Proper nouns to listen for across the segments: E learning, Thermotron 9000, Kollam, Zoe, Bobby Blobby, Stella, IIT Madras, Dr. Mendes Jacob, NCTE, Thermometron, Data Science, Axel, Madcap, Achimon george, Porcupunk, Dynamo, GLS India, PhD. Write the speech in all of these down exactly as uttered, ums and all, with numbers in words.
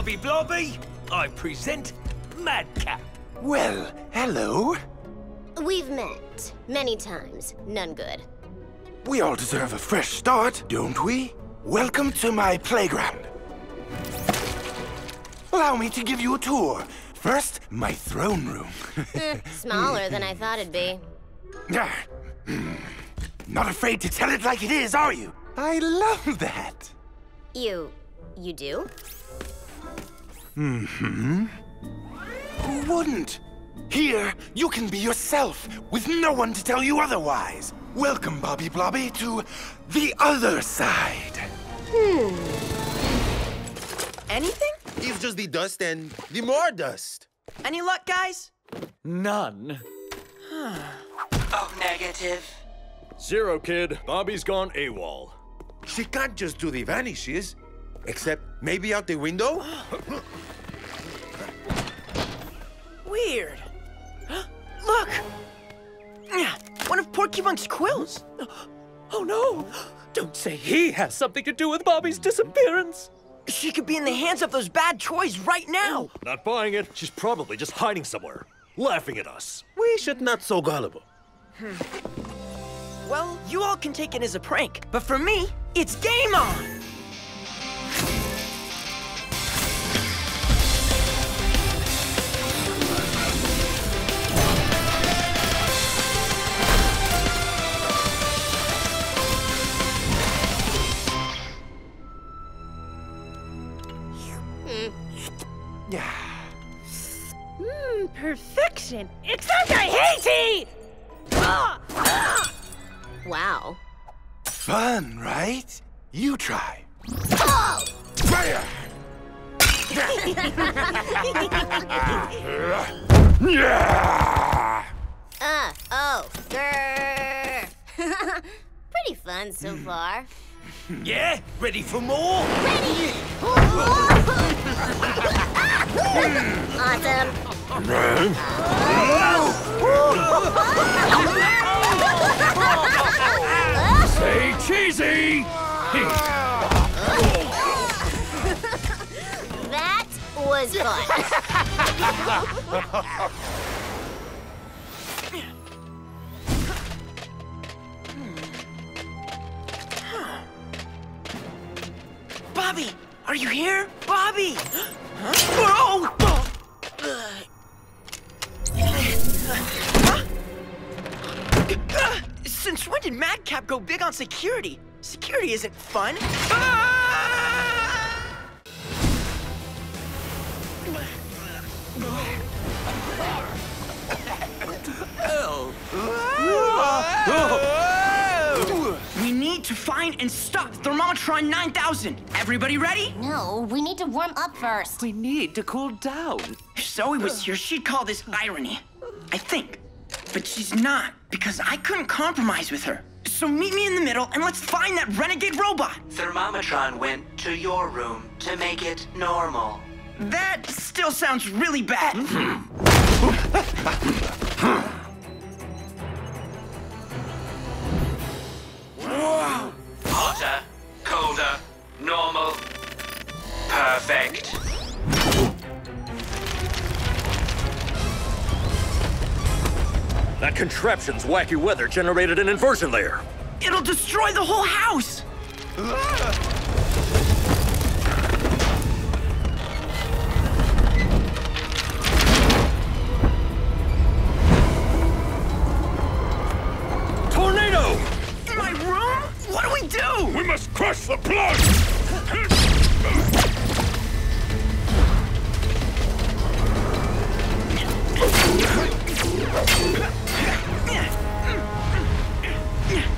Bobby Blobby, I present Madcap. Well, hello. We've met many times, none good. We all deserve a fresh start, don't we? Welcome to my playground. Allow me to give you a tour. First, my throne room. mm, smaller than I thought it'd be. Not afraid to tell it like it is, are you? I love that. You... you do? Mm-hmm. Who wouldn't? Here, you can be yourself, with no one to tell you otherwise. Welcome, Bobby Blobby, to the other side. Hmm. Anything? It's just the dust and the more dust. Any luck, guys? None. Oh, negative. Zero, kid. Bobby's gone AWOL. She can't just do the vanishes. Except maybe out the window? Weird. Look! One of Porcupunk's quills. Oh, no! Don't say he has something to do with Bobby's disappearance. She could be in the hands of those bad toys right now. Not buying it. She's probably just hiding somewhere, laughing at us. We should not so gullible. Hmm. Well, you all can take it as a prank, but for me, it's game on! Mmm, perfection! Except I hate it! Ah! Ah! Wow. Fun, right? You try. Oh! Fire! uh, oh, grrr. Pretty fun so far. Yeah? Ready for more? Ready! Awesome. Say cheesy! That was fun. Bobby, are you here? Bobby! Huh? Oh! Since when did Madcap go big on security? Security isn't fun. We need to find and stop Thermotron nine thousand. Everybody ready? No, we need to warm up first. We need to cool down. If Zoe was here, she'd call this irony, I think. But she's not, because I couldn't compromise with her. So meet me in the middle, and let's find that renegade robot. Thermometron went to your room to make it normal. That still sounds really bad. Mm-hmm. Whoa. Hotter, colder, normal, perfect. That contraption's wacky weather generated an inversion layer. It'll destroy the whole house! Ah. We must crush the plug!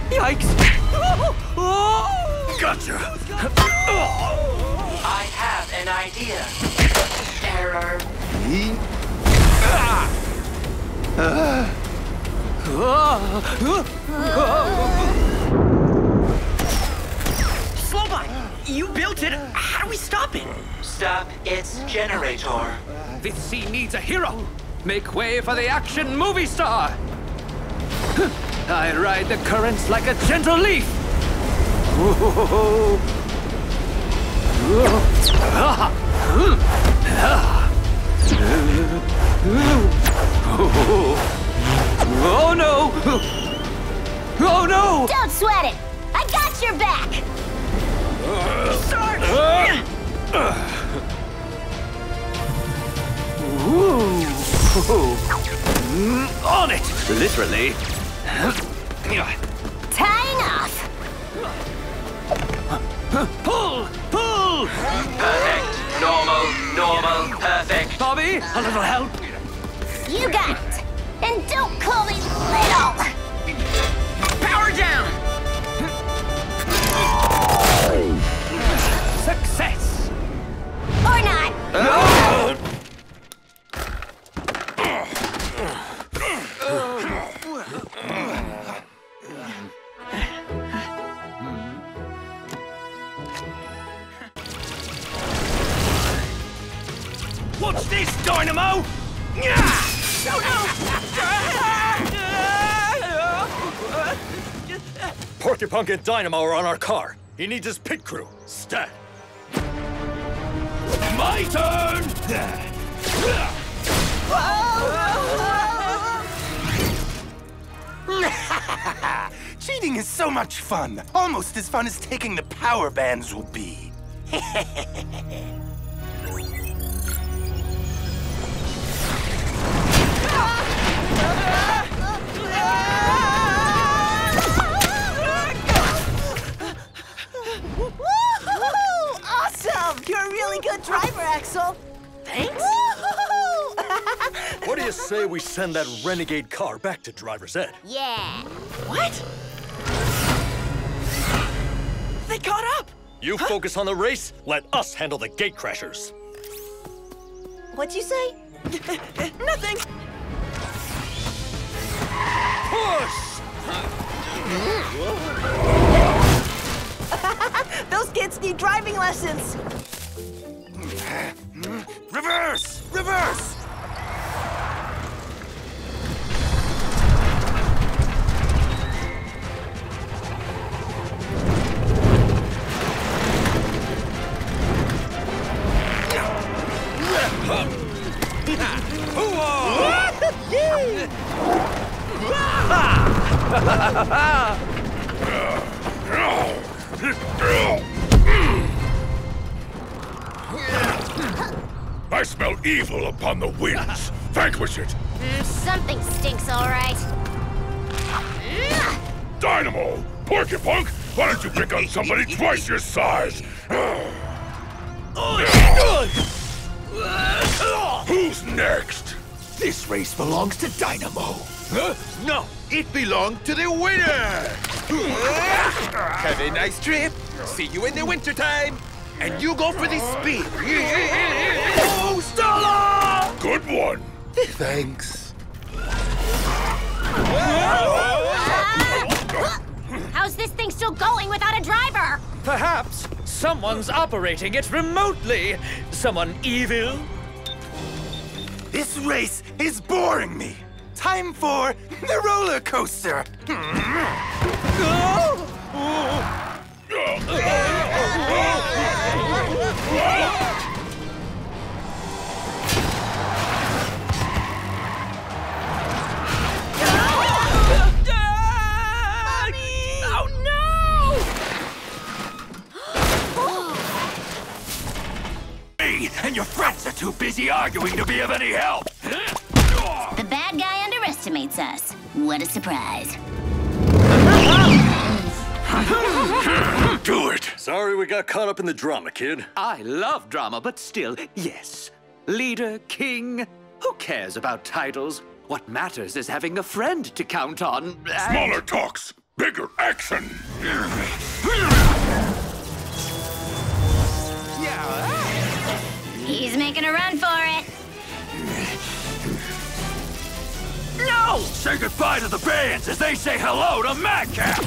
Yikes! Gotcha! I have an idea. Error. Me? Ah. You built it. How do we stop it? Stop its generator. This scene needs a hero. Make way for the action movie star. I ride the currents like a gentle leaf. Oh no! Oh no! Don't sweat it! I got your back! Sarge! Uh, uh, ooh. On it! Literally! Tying off! Pull! Pull! Perfect! Normal! Normal! Perfect! Bobby, a little help! You got it! And don't call me little! Power down! Success! Or not! Uh. What's this, Dynamo? Porcupunk and Dynamo are on our car. He needs his pit crew. Stat. My turn! Cheating is so much fun. Almost as fun as taking the power bands will be. Woo-hoo-hoo! Awesome! You're a really good driver, Axel. Thanks. What do you say we send that renegade car back to driver's ed? Yeah. What? They caught up. You huh? Focus on the race. Let us handle the gate crashers. What'd you say? Nothing. Push! Those kids need driving lessons. Reverse! Reverse! I smell evil upon the winds. Vanquish it. Mm, something stinks, all right. Dynamo, Porcupunk, why don't you pick up somebody twice your size? Who's next? This race belongs to Dynamo. Huh? No, it belongs to the winner! Have a nice trip. See you in the wintertime. And you go for this speed. Oh, Stella! Good one. Thanks. Uh, how's this thing still going without a driver? Perhaps someone's operating it remotely. Someone evil. This race is boring me. Time for the roller coaster! Oh no! Me and your friends are too busy arguing to be of any help! The bad guy underestimates us. What a surprise. Do it! Sorry we got caught up in the drama, kid. I love drama, but still, yes. Leader, king, who cares about titles? What matters is having a friend to count on. And... Smaller talks, bigger action! He's making a run for it. No! Say goodbye to the bands as they say hello to Madcap!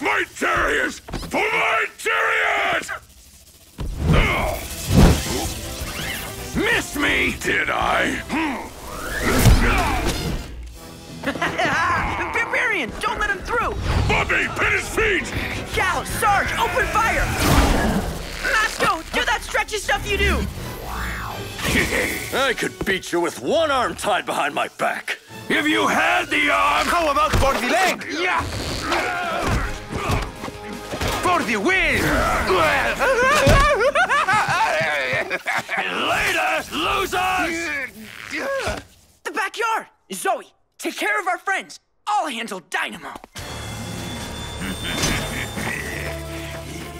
My chariot! For my chariot! Missed me, did I? Barbarian, don't let him through! Al, Sarge, open fire! Masco, do that stretchy stuff you do! Wow. I could beat you with one arm tied behind my back. If you had the arm... How about for the leg? Yeah! For the win! Later, losers! The backyard! Zoe, take care of our friends. I'll handle Dynamo.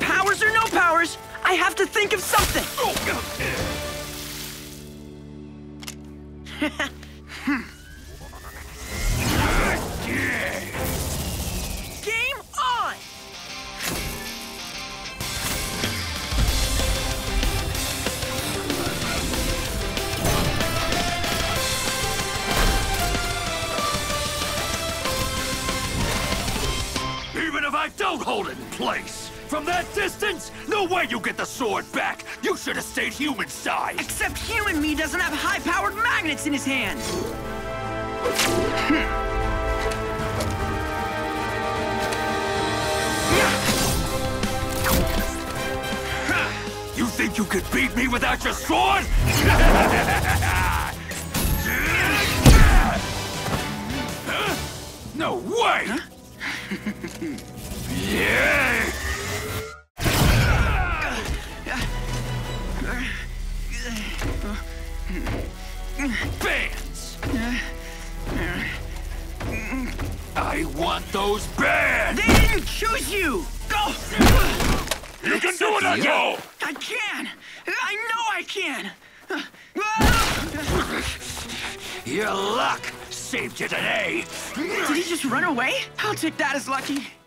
Powers or no powers, I have to think of something. hmm. Game on! Even if I don't hold it in place, from that distance, no way you get the sword back. You should have stayed human size. Except human me doesn't have high-powered magnets in his hands. You think you could beat me without your sword? No way! Yeah! Bands! I want those bands! They didn't choose you! Go! You can do it, Axel! I can! I know I can! Your luck saved you today! Did he just run away? I'll take that as lucky.